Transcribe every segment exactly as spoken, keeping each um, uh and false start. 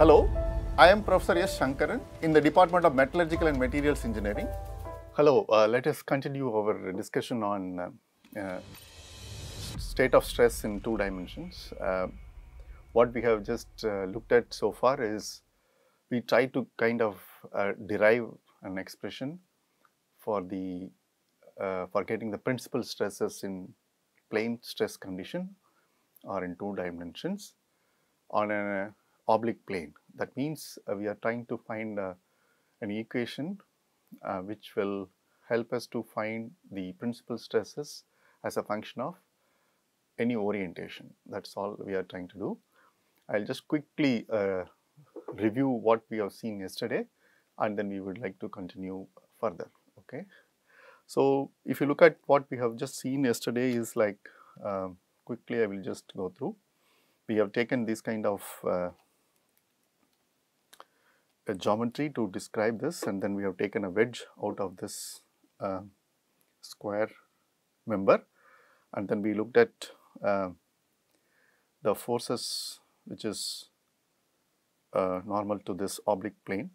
Hello, I am Professor Yash Shankaran in the Department of Metallurgical and Materials Engineering. Hello, uh, let us continue our discussion on uh, uh, state of stress in two dimensions. Uh, what we have just uh, looked at so far is we try to kind of uh, derive an expression for the uh, for getting the principal stresses in plane stress condition or in two dimensions on an uh, oblique plane. That means uh, we are trying to find uh, an equation uh, which will help us to find the principal stresses as a function of any orientation. That's all we are trying to do. I'll just quickly uh, review what we have seen yesterday, and then we would like to continue further. Okay. So if you look at what we have just seen yesterday is like, uh, quickly I will just go through. We have taken this kind of uh, a geometry to describe this, and then we have taken a wedge out of this uh, square member, and then we looked at uh, the forces which is uh, normal to this oblique plane.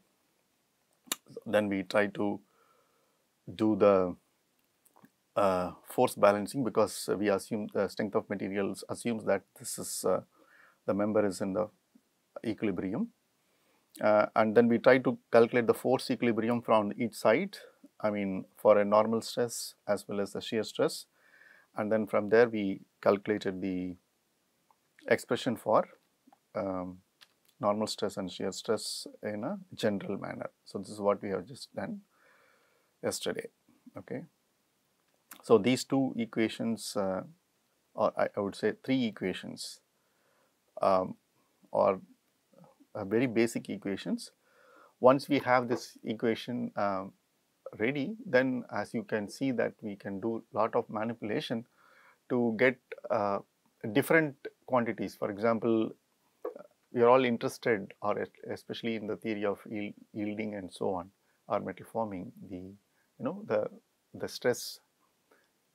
Then we try to do the uh, force balancing, because we assume the strength of materials assumes that this is uh, the member is in the equilibrium, uh, and then we try to calculate the force equilibrium from each side, I mean for a normal stress as well as the shear stress, and then from there we calculated the expression for um, normal stress and shear stress in a general manner. So this is what we have just done yesterday. Okay, so these two equations, uh, or I, I would say three equations, um, are uh, very basic equations. Once we have this equation uh, ready, then as you can see that we can do lot of manipulation to get uh, different quantities. For example, we are all interested, or especially in the theory of yield, yielding and so on, or metal forming, the you know the the stress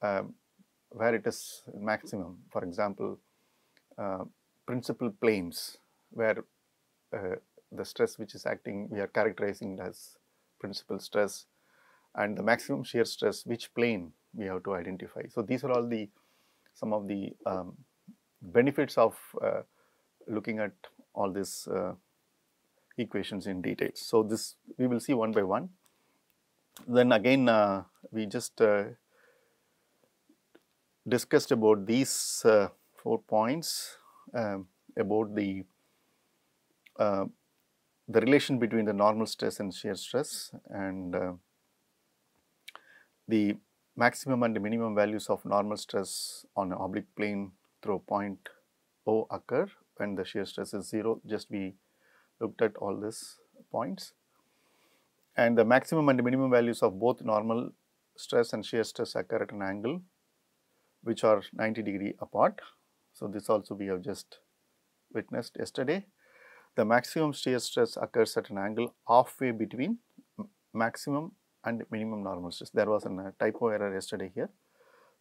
uh, where it is maximum. For example, uh, principal planes where uh, the stress which is acting we are characterizing as principal stress, and the maximum shear stress, which plane we have to identify. So these are all the some of the um, benefits of uh, looking at all these uh, equations in detail. So this we will see one by one. Then again uh, we just uh, discussed about these uh, four points uh, about the uh, the relation between the normal stress and shear stress, and uh, the maximum and the minimum values of normal stress on an oblique plane through point O occur when the shear stress is zero. Just we looked at all these points, and the maximum and the minimum values of both normal stress and shear stress occur at an angle which are ninety degree apart. So this also we have just witnessed yesterday. The maximum shear stress occurs at an angle halfway between maximum and minimum normal stress. There was a typo error yesterday here.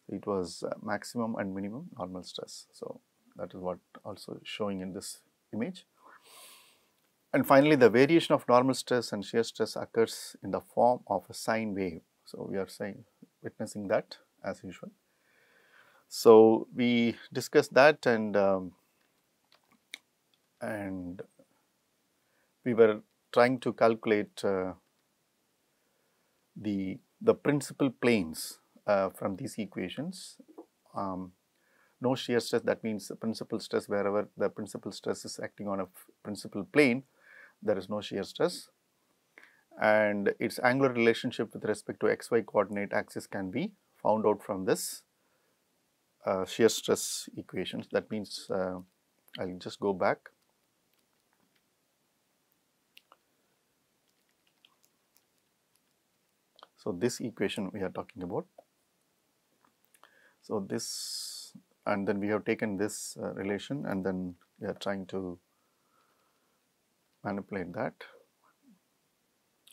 It was maximum and minimum normal stress. So that is what also showing in this image. And finally, the variation of normal stress and shear stress occurs in the form of a sine wave. So we are saying, witnessing that as usual. So we discussed that, and um, and we were trying to calculate uh, the the principal planes uh, from these equations. Um, no shear stress, that means the principal stress wherever the principal stress is acting on a principal plane, there is no shear stress, and its angular relationship with respect to xy coordinate axis can be found out from this uh, shear stress equations. That means uh, I will just go back. So this equation we are talking about. So this, and then we have taken this uh, relation, and then we are trying to manipulate that,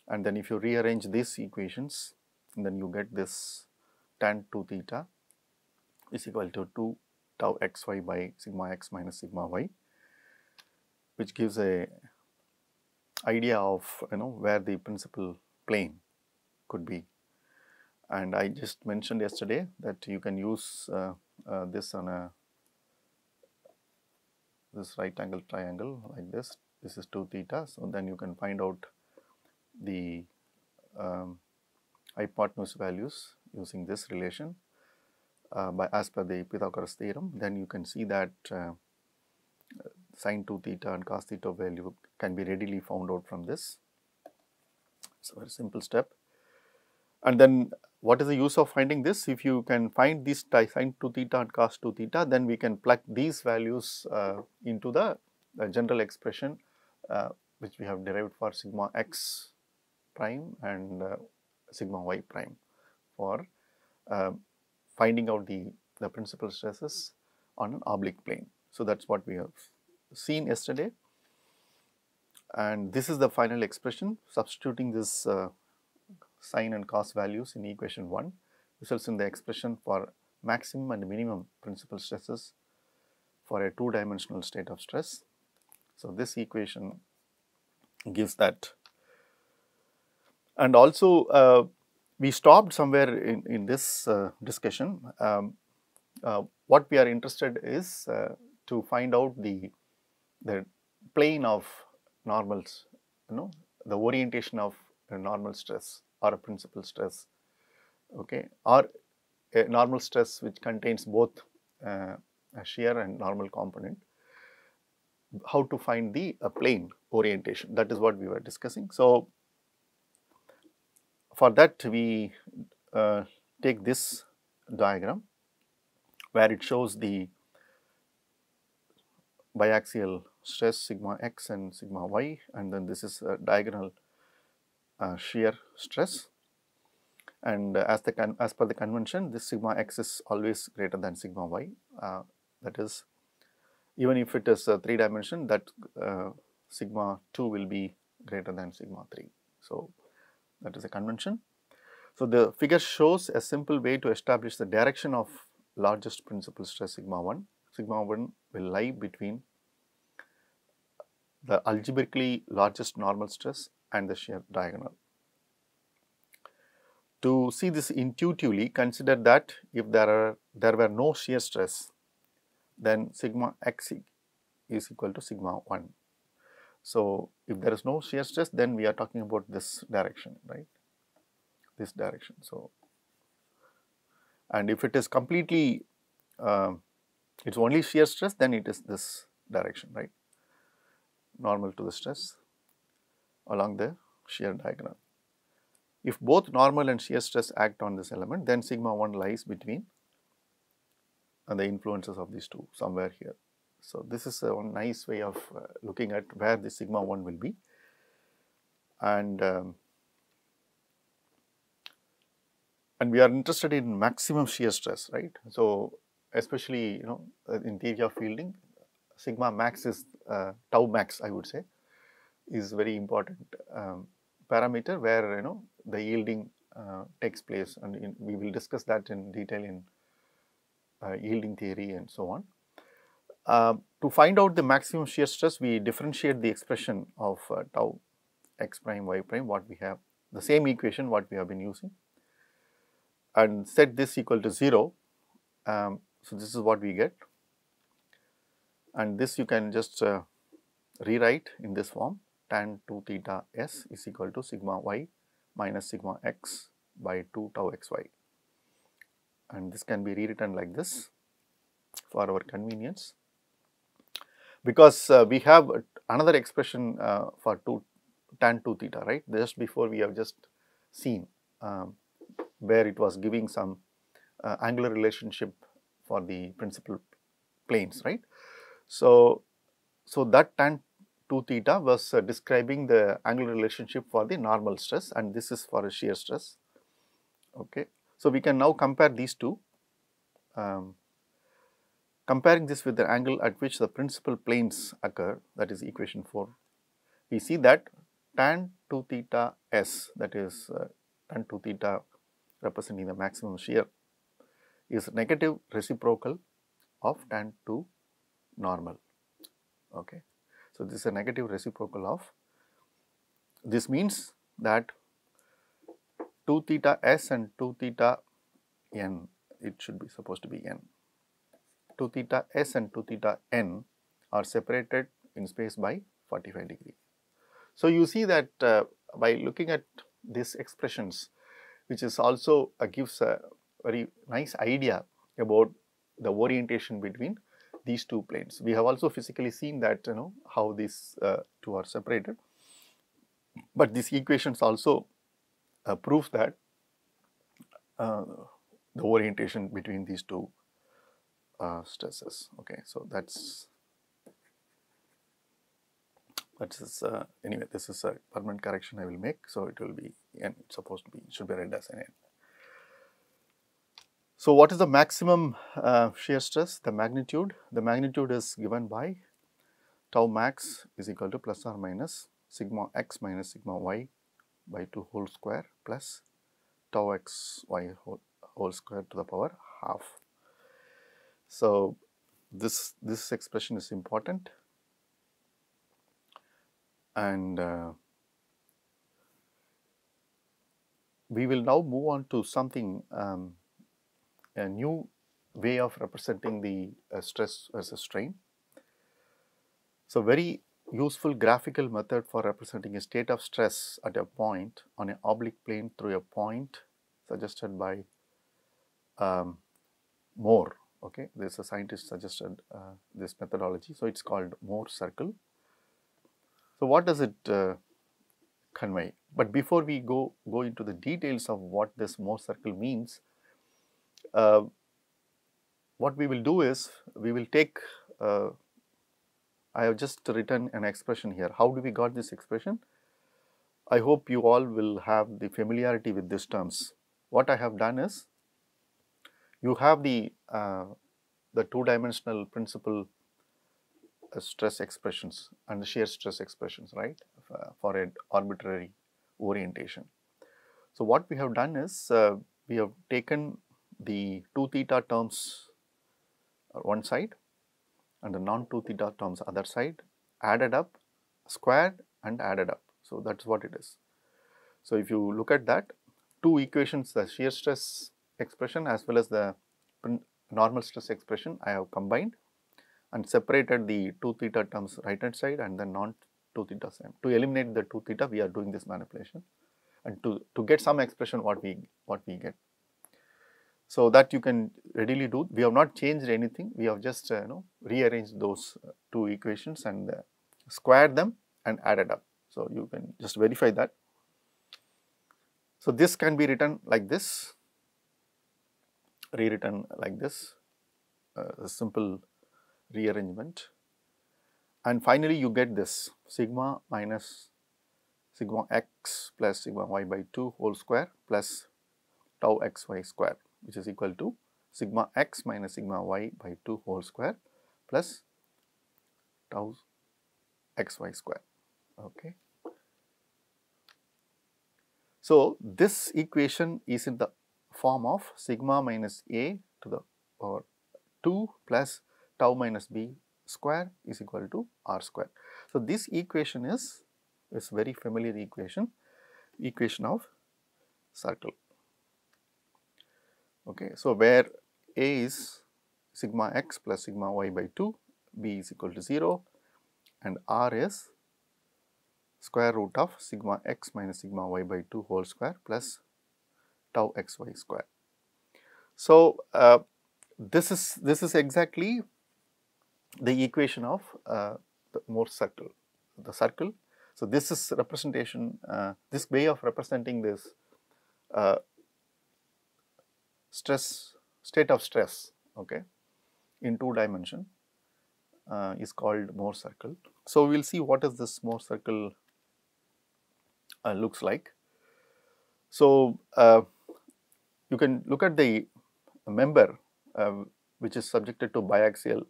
and then if you rearrange these equations, then you get this tan two theta is equal to two tau xy by sigma x minus sigma y, which gives a idea of, you know, where the principal plane could be. And I just mentioned yesterday that you can use uh, uh, this on a this right angle triangle like this. This is two theta, so then you can find out the um, hypotenuse values using this relation uh, by as per the Pythagoras theorem. Then you can see that uh, sine two theta and cos theta value can be readily found out from this. So very simple step. And then what is the use of finding this? If you can find these sine two theta and cos two theta, then we can plug these values uh, into the, the general expression uh, which we have derived for sigma x prime and uh, sigma y prime for uh, finding out the, the principal stresses on an oblique plane. So that's what we have seen yesterday, and this is the final expression. Substituting this uh, sine and cos values in equation one results in the expression for maximum and minimum principal stresses for a two-dimensional state of stress. So this equation gives that. And also uh, we stopped somewhere in, in this uh, discussion. Um, uh, what we are interested is uh, to find out the, the plane of normals, you know, the orientation of a normal stress or a principal stress, okay, or a normal stress which contains both uh, a shear and normal component. How to find the uh, plane orientation, that is what we were discussing. So for that we uh, take this diagram where it shows the biaxial stress sigma x and sigma y, and then this is a diagonal Uh, shear stress, and uh, as the con as per the convention, this sigma x is always greater than sigma y. Uh, that is, even if it is a three dimension, that uh, sigma two will be greater than sigma three. So that is a convention. So the figure shows a simple way to establish the direction of largest principal stress sigma one. Sigma one will lie between the algebraically largest normal stress and the shear diagonal. To see this intuitively, consider that if there are there were no shear stress, then sigma x is equal to sigma one. So if there is no shear stress, then we are talking about this direction, right? This direction. So, and if it is completely, uh, it's only shear stress, then it is this direction, right? Normal to the stress along the shear diagonal. If both normal and shear stress act on this element, then sigma one lies between and the influences of these two somewhere here. So this is a one nice way of uh, looking at where the sigma one will be. And um, and we are interested in maximum shear stress, right? So especially, you know, in theory of fielding, sigma max is uh, tau max, I would say, is very important um, parameter where, you know, the yielding uh, takes place, and in, we will discuss that in detail in uh, yielding theory and so on. Uh, to find out the maximum shear stress, we differentiate the expression of uh, tau x prime y prime, what we have, the same equation what we have been using, and set this equal to zero. Um, so this is what we get, and this you can just uh, rewrite in this form. Tan two theta s is equal to sigma y minus sigma x by two tau xy, and this can be rewritten like this for our convenience, because uh, we have another expression uh, for two tan two theta, right? Just before we have just seen um, where it was giving some uh, angular relationship for the principal planes, right? So, so that tan two theta was uh, describing the angular relationship for the normal stress, and this is for a shear stress, okay. So we can now compare these two. Um, comparing this with the angle at which the principal planes occur, that is equation four, we see that tan two theta s, that is uh, tan two theta representing the maximum shear, is negative reciprocal of tan two normal, okay. So this is a negative reciprocal of This means that two theta s and two theta n, it should be supposed to be n. two theta s and two theta n are separated in space by forty-five degrees. So, you see that uh, by looking at these expressions, which is also uh, gives a very nice idea about the orientation between these two planes. We have also physically seen that, you know, how these uh, two are separated, but these equations also uh, prove that uh, the orientation between these two uh, stresses. Okay, so that's that's uh, anyway. This is a permanent correction I will make, so it will be n. It's supposed to be it should be read as an n. So, what is the maximum uh, shear stress? The magnitude. The magnitude is given by tau max is equal to plus or minus sigma x minus sigma y by two whole square plus tau x y whole, whole square to the power half. So, this this expression is important, and uh, we will now move on to something. Um, A new way of representing the uh, stress as a strain. So, very useful graphical method for representing a state of stress at a point on an oblique plane through a point suggested by um, Mohr. Okay, there is a scientist suggested uh, this methodology, so it is called Mohr circle. So, what does it uh, convey? But before we go go into the details of what this Mohr circle means. Uh, what we will do is, we will take, uh, I have just written an expression here. How do we got this expression? I hope you all will have the familiarity with these terms. What I have done is, you have the, uh, the two-dimensional principal uh, stress expressions and the shear stress expressions, right, uh, for an arbitrary orientation. So, what we have done is, uh, we have taken the two theta terms are one side and the non two theta terms other side, added up, squared and added up. So, that is what it is. So, if you look at that, two equations, the shear stress expression as well as the normal stress expression, I have combined and separated the two theta terms right hand side and the non two theta side. To eliminate the two theta, we are doing this manipulation, and to, to get some expression what we what we get. So, that you can readily do. We have not changed anything, we have just uh, you know, rearranged those uh, two equations and uh, squared them and added up. So, you can just verify that. So, this can be written like this, rewritten like this, uh, a simple rearrangement, and finally, you get this sigma minus sigma x plus sigma y by two whole square plus tau x y square, which is equal to sigma x minus sigma y by two whole square plus tau x y square. Okay. So, this equation is in the form of sigma minus a to the power two plus tau minus b square is equal to r square. So, this equation is is very familiar equation, equation of circle. Okay, so where a is sigma x plus sigma y by two, b is equal to zero, and r is square root of sigma x minus sigma y by two whole square plus tau x y square. So, uh, this is this is exactly the equation of uh, the Mohr circle, the circle. So, this is representation, uh, this way of representing this uh, stress, state of stress, okay, in two dimension uh, is called Mohr circle. So, we will see what is this Mohr circle uh, looks like. So, uh, you can look at the member uh, which is subjected to biaxial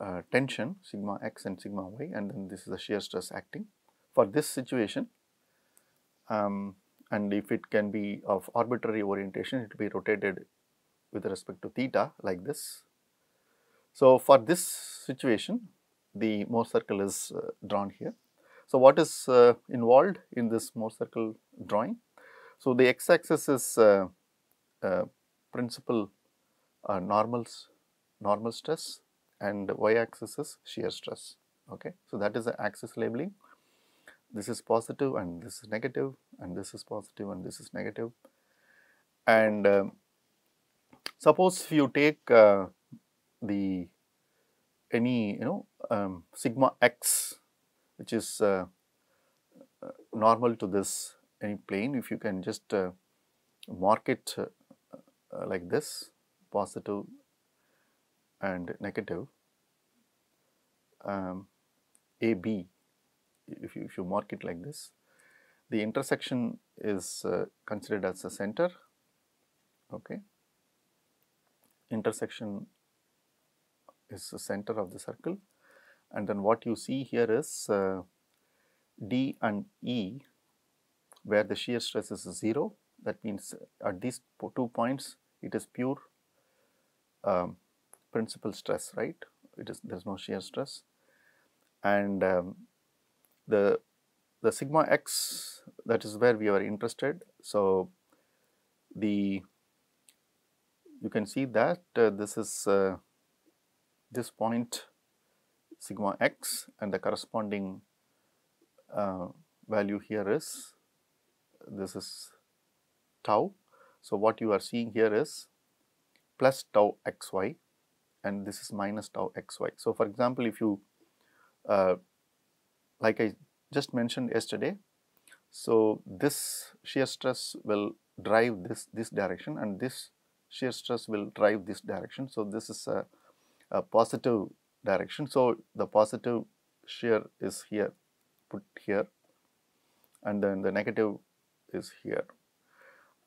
uh, tension sigma x and sigma y, and then this is the shear stress acting for this situation. Um, And if it can be of arbitrary orientation, it will be rotated with respect to theta like this. So, for this situation, the Mohr circle is uh, drawn here. So, what is uh, involved in this Mohr circle drawing? So, the x axis is uh, uh, principal uh, normals, normal stress, and y axis is shear stress. Okay. So, that is the axis labeling. This is positive and this is negative, and this is positive and this is negative. And uh, suppose if you take uh, the any you know um, sigma x, which is uh, uh, normal to this any plane, if you can just uh, mark it uh, uh, like this, positive and negative, um, A B, if you, if you mark it like this, the intersection is uh, considered as a center. Okay, intersection is the center of the circle, and then what you see here is uh, D and E, where the shear stress is zero. That means at these two points it is pure um, principal stress, right? It is, there is no shear stress. And um, the the sigma x, that is where we are interested. So the you can see that uh, this is uh, this point sigma x, and the corresponding uh, value here is, this is tau. So, what you are seeing here is plus tau xy, and this is minus tau xy. So, for example, if you uh, like I just mentioned yesterday, so this shear stress will drive this this direction, and this shear stress will drive this direction. So, this is a, a positive direction. So, the positive shear is here, put here, and then the negative is here,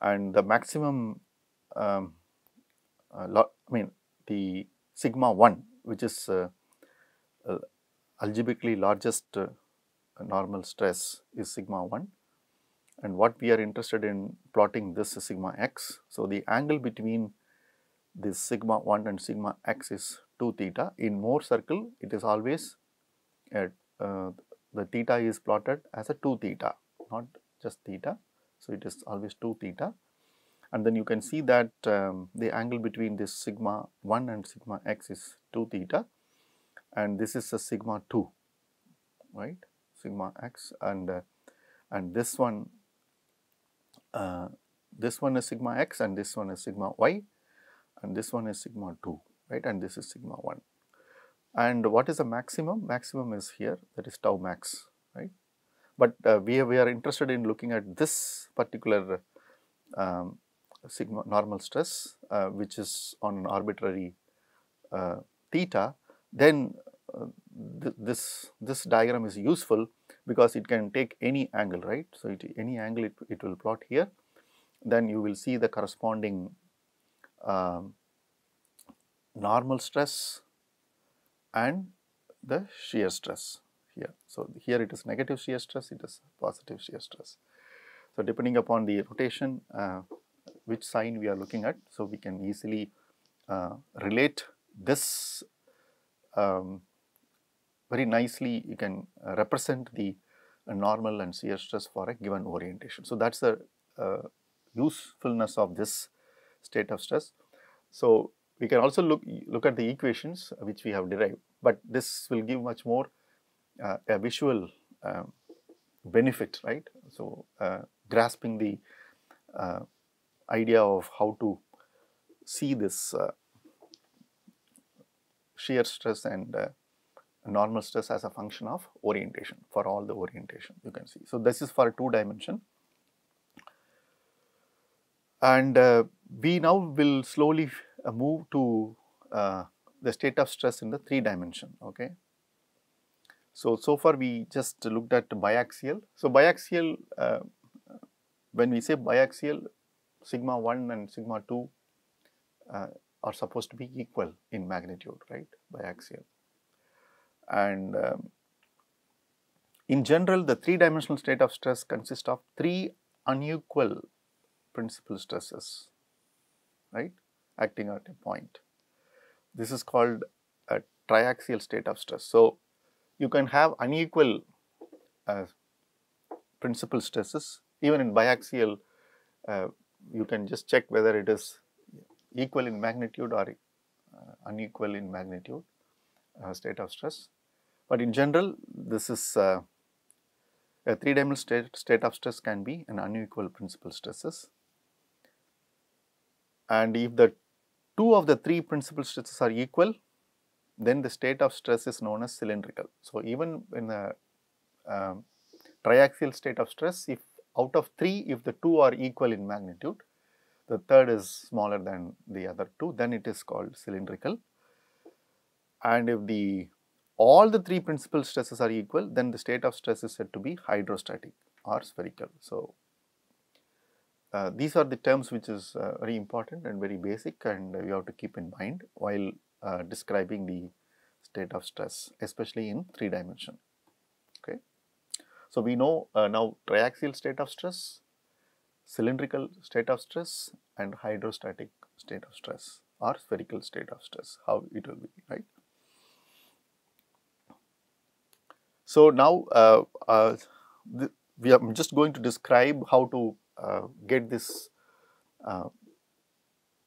and the maximum um, uh, lot, I mean the sigma one, which is uh, uh, algebraically largest uh, normal stress, is sigma one, and what we are interested in plotting this is sigma x. So, the angle between this sigma one and sigma x is two theta. In Mohr circle, it is always at uh, the theta is plotted as a two theta, not just theta. So, it is always two theta, and then you can see that um, the angle between this sigma one and sigma x is two theta, and this is a sigma two, right, sigma x, and uh, and this one uh, this one is sigma x, and this one is sigma y, and this one is sigma two, right, and this is sigma one. And what is the maximum? Maximum is here, that is tau max, right. But uh, we, are, we are interested in looking at this particular um, sigma normal stress, uh, which is on an arbitrary uh, theta. Then uh, th this this diagram is useful because it can take any angle, right? So, it, any angle it, it will plot here. Then you will see the corresponding um, normal stress and the shear stress. Here. So, here it is negative shear stress, it is positive shear stress. So, depending upon the rotation, uh, which sign we are looking at, so we can easily uh, relate this um, very nicely. You can uh, represent the uh, normal and shear stress for a given orientation. So, that is the uh, usefulness of this state of stress. So, we can also look, look at the equations which we have derived, but this will give much more Uh, a visual uh, benefit, right? So, uh, grasping the uh, idea of how to see this uh, shear stress and uh, normal stress as a function of orientation, for all the orientation you can see. So, this is for two dimension, and uh, we now will slowly uh, move to uh, the state of stress in the three dimension, okay. So, so far we just looked at biaxial. So, biaxial, uh, when we say biaxial, sigma one and sigma two uh, are supposed to be equal in magnitude, right, biaxial. And um, in general, the three dimensional state of stress consists of three unequal principal stresses, right, acting at a point. This is called a triaxial state of stress. So, you can have unequal uh, principal stresses. Even in biaxial, uh, you can just check whether it is equal in magnitude or uh, unequal in magnitude uh, state of stress. But in general, this is uh, a three-dimensional state, state of stress can be an unequal principal stresses. And if the two of the three principal stresses are equal, then the state of stress is known as cylindrical. So, even in the uh, triaxial state of stress, if out of three, if the two are equal in magnitude, the third is smaller than the other two, then it is called cylindrical. And if the all the three principal stresses are equal, then the state of stress is said to be hydrostatic or spherical. So, uh, these are the terms which is uh, very important and very basic, and you have to keep in mind while uh, describing the state of stress, especially in three dimension. Okay. So, we know uh, now triaxial state of stress, cylindrical state of stress, and hydrostatic state of stress or spherical state of stress, how it will be, right. So, now uh, uh, the, we are just going to describe how to uh, get this uh,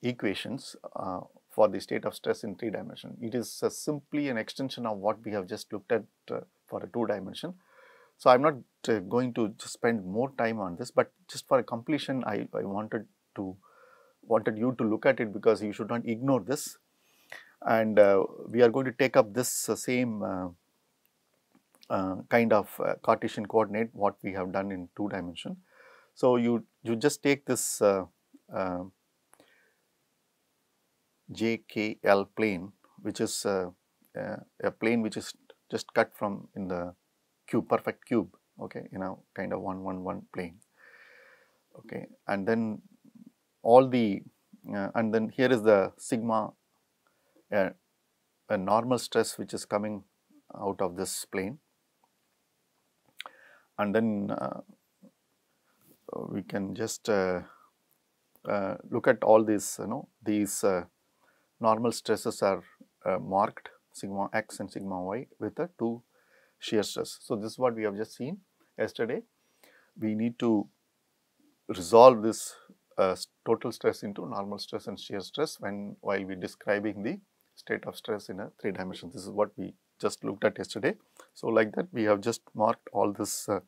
equations uh, for the state of stress in three dimension. It is uh, simply an extension of what we have just looked at uh, for a two dimension. So, I am not uh, going to just spend more time on this, but just for a completion, I, I wanted to wanted you to look at it, because you should not ignore this. And uh, we are going to take up this uh, same uh, uh, kind of uh, Cartesian coordinate what we have done in two dimension. So, you, you just take this uh, uh, J K L plane, which is uh, uh, a plane which is just cut from in the cube, perfect cube, okay, you know, kind of one one one plane, okay, and then all the uh, and then here is the sigma, uh, a normal stress which is coming out of this plane, and then uh, we can just uh, uh, look at all these, you know, these uh, normal stresses are uh, marked sigma x and sigma y with the two shear stress. So, this is what we have just seen yesterday. We need to resolve this uh, total stress into normal stress and shear stress when while we describing the state of stress in a three dimension. This is what we just looked at yesterday. So, like that we have just marked all this uh,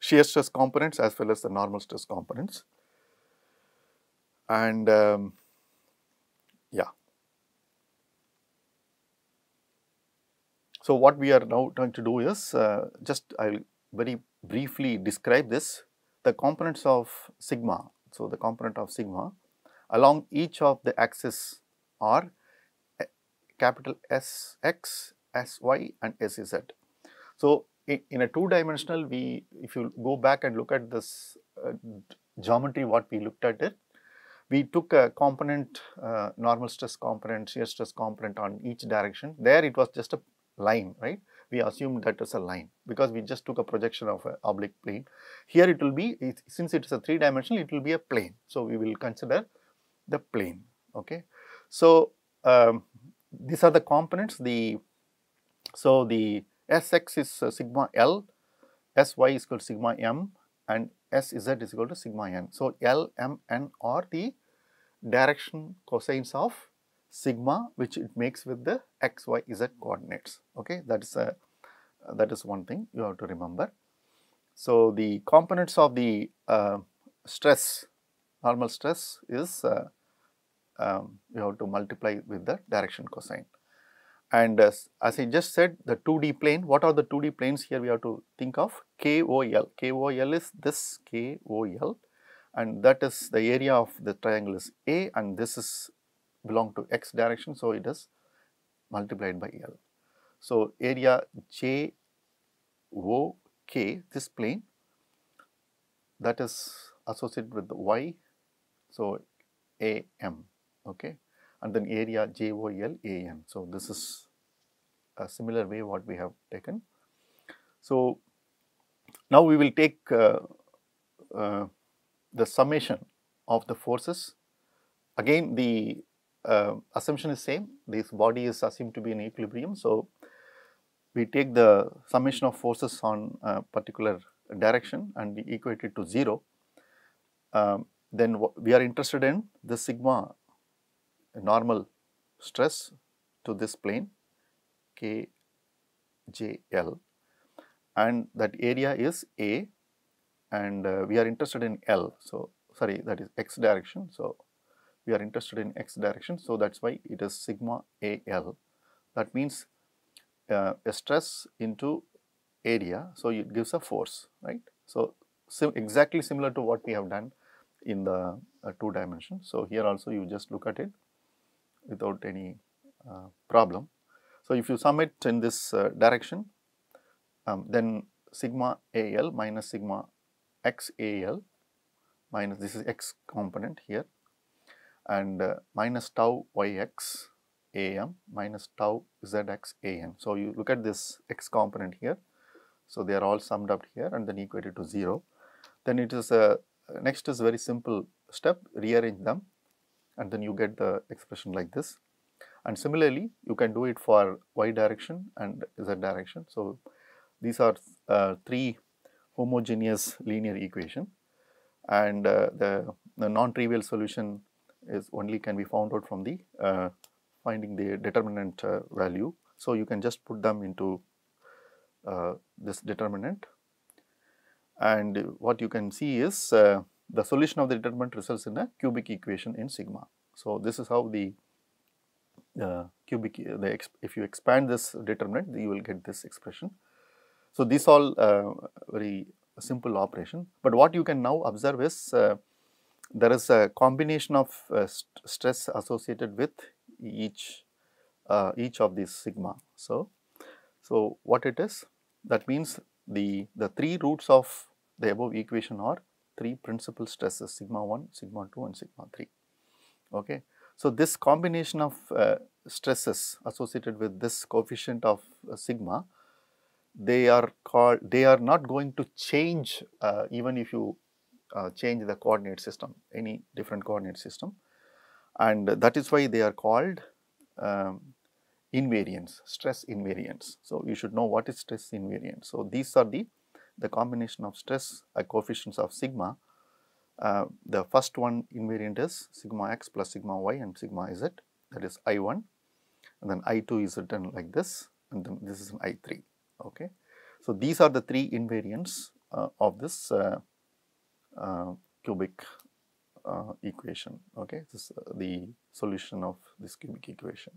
shear stress components as well as the normal stress components. And um, yeah. So, what we are now trying to do is uh, just I will very briefly describe this, the components of sigma. So, the component of sigma along each of the axis are capital S x, S y and S z. So, in a two dimensional, we if you go back and look at this uh, geometry what we looked at it, we took a component, uh, normal stress component, shear stress component on each direction. There it was just a line, right? We assumed that as a line because we just took a projection of an oblique plane. Here it will be, it, since it is a three dimensional, it will be a plane. So, we will consider the plane, okay. So, um, these are the components, the, so the Sx is uh, sigma L, Sy is equal to sigma M and Sz is equal to sigma N. So, L, M, N are the direction cosines of sigma which it makes with the x, y, z coordinates, okay, that is a, that is one thing you have to remember. So, the components of the uh, stress, normal stress is uh, um, you have to multiply with the direction cosine. And uh, as I just said, the two D plane, what are the two D planes here we have to think of? K O L, K O L is this K O L and that is the area of the triangle is A and this is belong to x direction. So, it is multiplied by L. So, area J O K, this plane that is associated with the y. So, A M, okay, and then area J O L A N. So, this is a similar way what we have taken. So, now we will take uh, uh, the summation of the forces. Again, the Uh, assumption is same, this body is assumed to be in equilibrium. So, we take the summation of forces on a particular direction and we equate it to zero, um, then we are interested in the sigma normal stress to this plane K J L, and that area is A, and uh, we are interested in L. So, sorry, that is x direction. So, we are interested in x direction. So, that is why it is sigma A L. That means uh, a stress into area. So, it gives a force, right. So, sim exactly similar to what we have done in the uh, two dimensions. So, here also you just look at it without any uh, problem. So, if you sum it in this uh, direction, um, then sigma A L minus sigma x A L minus, this is x component here, and uh, minus tau yx am minus tau zx am. So, you look at this x component here. So, they are all summed up here and then equated to zero. Then it is a, next is very simple step, rearrange them and then you get the expression like this. And similarly, you can do it for y direction and z direction. So, these are uh, three homogeneous linear equation, and uh, the, the non-trivial solution is only can be found out from the uh, finding the determinant uh, value. So, you can just put them into uh, this determinant, and what you can see is uh, the solution of the determinant results in a cubic equation in sigma. So, this is how the Uh, cubic, the if you expand this determinant, you will get this expression. So, these all uh, very simple operation, but what you can now observe is uh, there is a combination of uh, st stress associated with each uh, each of these sigma. So, so what it is, that means the, the three roots of the above equation are three principal stresses, sigma one, sigma two and sigma three. Okay. So, this combination of uh, stresses associated with this coefficient of uh, sigma, they are called, they are not going to change uh, even if you uh, change the coordinate system, any different coordinate system, and that is why they are called um, invariants, stress invariants. So, you should know what is stress invariance. So, these are the, the combination of stress uh, coefficients of sigma. Uh, the first one invariant is sigma x plus sigma y and sigma z, that is I one, and then I two is written like this, and then this is I three. Okay. So, these are the three invariants uh, of this uh, uh, cubic uh, equation. Okay. This is uh, the solution of this cubic equation.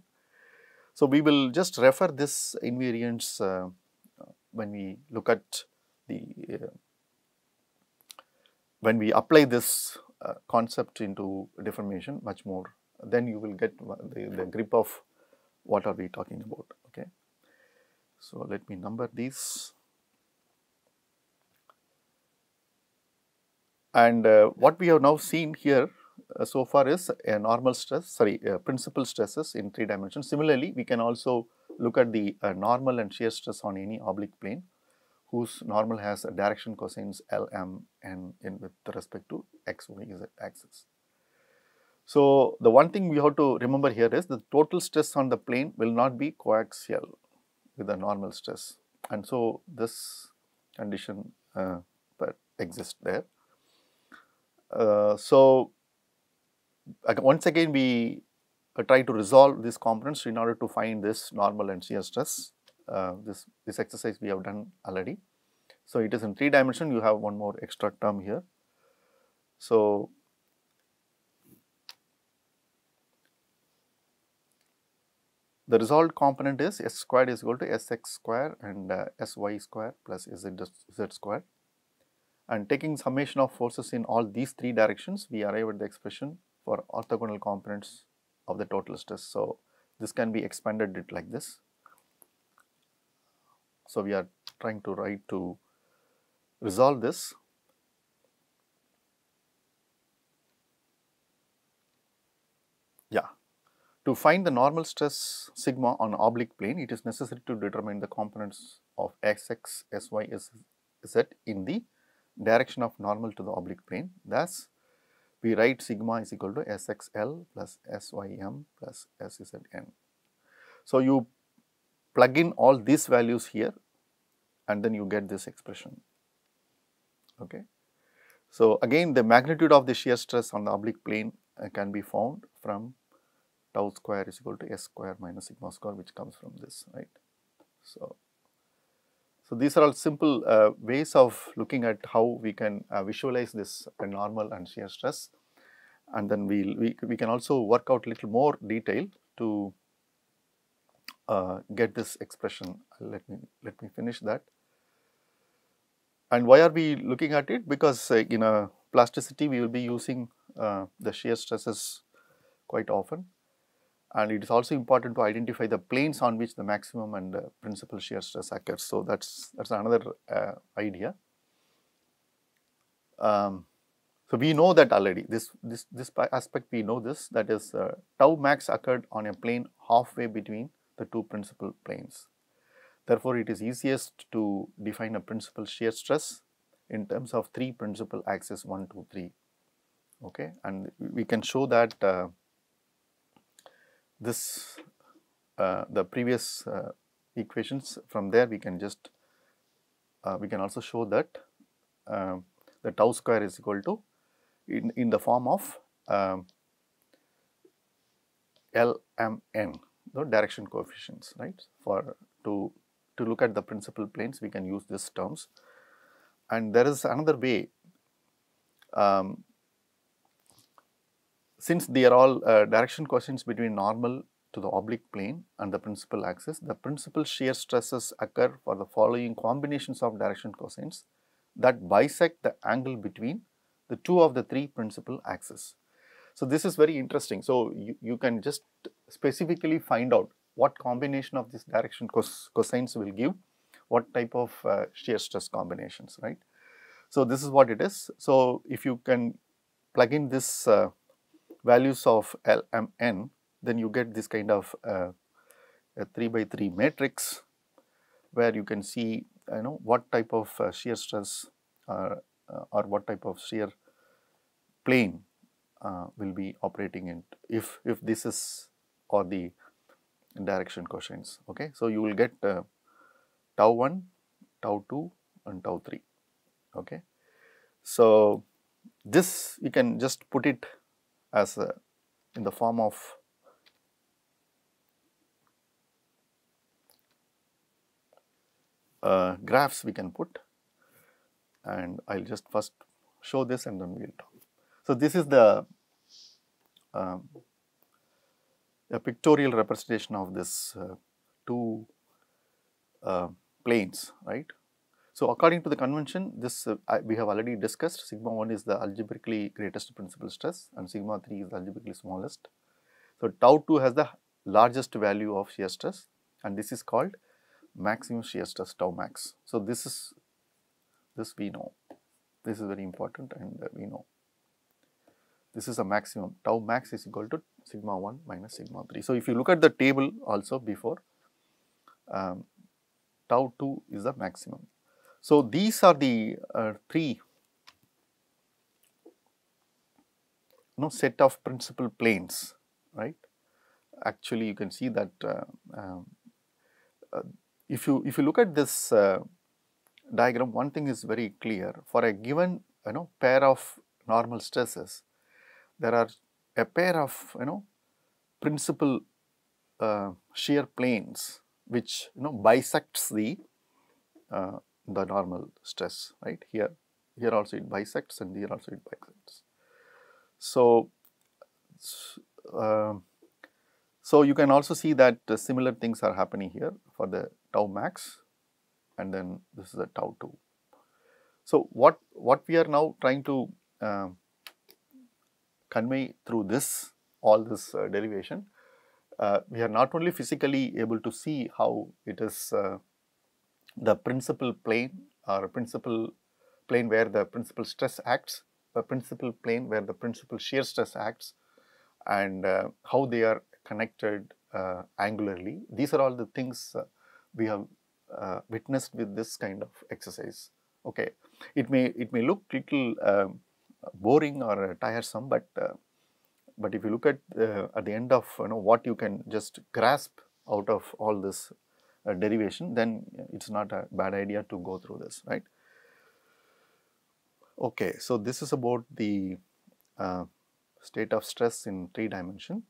So, we will just refer this invariants uh, when we look at the uh, when we apply this uh, concept into deformation much more, then you will get the, the grip of what are we talking about, okay. So, let me number these, and uh, what we have now seen here uh, so far is a normal stress, sorry, uh, principal stresses in three dimensions. Similarly, we can also look at the uh, normal and shear stress on any oblique plane whose normal has a direction cosines L, M, N in with respect to x, y, z axis. So, the one thing we have to remember here is the total stress on the plane will not be coaxial with the normal stress, and so this condition uh, that exists there. Uh, so, once again we try to resolve these components in order to find this normal and shear stress. Uh, this, this exercise we have done already. So, it is in three dimension, you have one more extra term here. So, the resolved component is S squared is equal to Sx square and uh, Sy square plus Z, Z square, and taking summation of forces in all these three directions, we arrive at the expression for orthogonal components of the total stress. So, this can be expanded it like this. So, we are trying to write to resolve this. Yeah. To find the normal stress sigma on oblique plane, it is necessary to determine the components of Sx, Sy, Z in the direction of normal to the oblique plane. Thus, we write sigma is equal to Sxl plus Sym plus Szn. So, you plug in all these values here and then you get this expression. Okay. So again, the magnitude of the shear stress on the oblique plane uh, can be found from tau square is equal to S square minus sigma square, which comes from this, right. So, so these are all simple uh, ways of looking at how we can uh, visualize this uh, normal and shear stress, and then we, we, we can also work out little more detail to uh, get this expression. Let me, let me finish that. And why are we looking at it? Because uh, in a plasticity we will be using uh, the shear stresses quite often, and it is also important to identify the planes on which the maximum and uh, principal shear stress occurs. So that's that's another uh, idea. Um, so we know that already. This this this aspect we know this. That is, uh, tau max occurred on a plane halfway between the two principal planes. Therefore, it is easiest to define a principal shear stress in terms of three principal axes one, two, three, okay, and we can show that uh, this uh, the previous uh, equations. From there we can just uh, we can also show that uh, the tau square is equal to in, in the form of um, L M N, the direction coefficients, right. For to To look at the principal planes, we can use these terms. And there is another way, um, since they are all uh, direction coefficients between normal to the oblique plane and the principal axis, the principal shear stresses occur for the following combinations of direction coefficients that bisect the angle between the two of the three principal axes. So this is very interesting. So you, you can just specifically find out what combination of this direction cos cosines will give what type of uh, shear stress combinations, right. So this is what it is. So if you can plug in this uh, values of L M N, then you get this kind of uh, a three by three matrix where you can see, you know, what type of uh, shear stress uh, uh, or what type of shear plane uh, will be operating in if, if this is or the direction coefficients, okay. So you will get uh, tau one, tau two and tau three, okay. So this you can just put it as a, in the form of uh, graphs we can put, and I will just first show this and then we will talk. So this is the um, a pictorial representation of this uh, two uh, planes, right. So according to the convention, this uh, I, we have already discussed, sigma one is the algebraically greatest principal stress and sigma three is the algebraically smallest. So tau two has the largest value of shear stress, and this is called maximum shear stress, tau max. So this is, this we know, this is very important, and uh, we know this is a maximum, tau max is equal to sigma one minus sigma three. So if you look at the table also before, um, tau two is the maximum. So these are the uh, three, you know, set of principal planes, right. Actually you can see that uh, um, uh, if you if you look at this uh, diagram, one thing is very clear. For a given, you know, pair of normal stresses, there are a pair of, you know, principal uh, shear planes which, you know, bisects the uh, the normal stress, right. Here, here also it bisects, and here also it bisects. So, uh, so you can also see that uh, similar things are happening here for the tau max, and then this is the tau two. So what what we are now trying to uh, convey through this, all this uh, derivation, uh, we are not only physically able to see how it is uh, the principal plane or principal plane where the principal stress acts, the principal plane where the principal shear stress acts, and uh, how they are connected uh, angularly. These are all the things uh, we have uh, witnessed with this kind of exercise, okay. It may, it may look little um, boring or uh, tiresome, but uh, but if you look at uh, at the end of, you know, what you can just grasp out of all this uh, derivation, then it's not a bad idea to go through this, right? Okay, so this is about the uh, state of stress in three dimension.